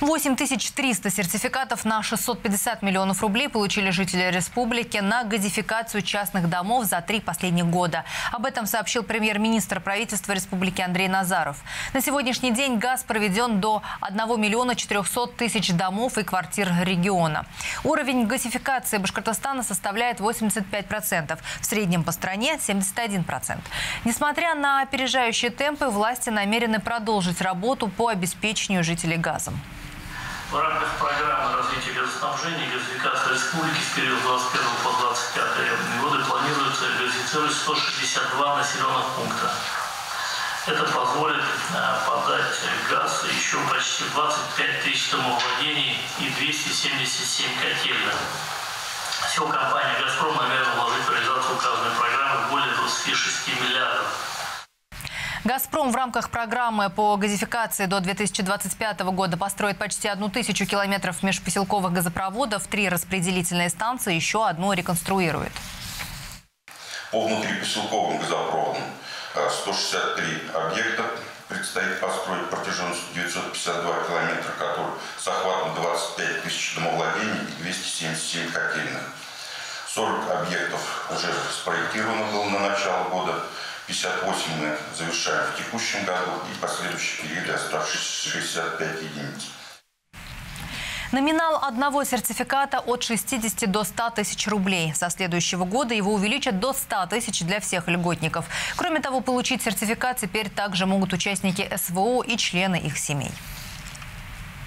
8300 сертификатов на 650 миллионов рублей получили жители республики на газификацию частных домов за 3 последних года. Об этом сообщил премьер-министр правительства республики Андрей Назаров. На сегодняшний день газ проведен до 1 миллиона 400 тысяч домов и квартир региона. Уровень газификации Башкортостана составляет 85%, в среднем по стране 71%. Несмотря на опережающие темпы, власти намерены продолжить работу по обеспечению жителей газом. В рамках программы развития газоснабжения и газификации республики в период 21 по 25 годы планируется газифицировать 162 населенных пункта. Это позволит подать газ еще почти 25 тысяч домовладений и 277 котельных. Всего компания «Газпром» намерена вложить в реализацию указанной программы более 26 миллиардов. «Газпром» в рамках программы по газификации до 2025 года построит почти 1000 километров межпоселковых газопроводов, 3 распределительные станции, еще одну реконструирует. По внутрипоселковым газопроводам 163 объекта предстоит построить протяженностью 952 километра, который с охватом 25 тысяч домовладений и 277 котельных. 40 объектов уже спроектировано было на начало года. 58 мы завершаем в текущем году и последующие периоды оставшиеся 65 единиц. Номинал одного сертификата от 60 до 100 тысяч рублей. Со следующего года его увеличат до 100 тысяч для всех льготников. Кроме того, получить сертификат теперь также могут участники СВО и члены их семей.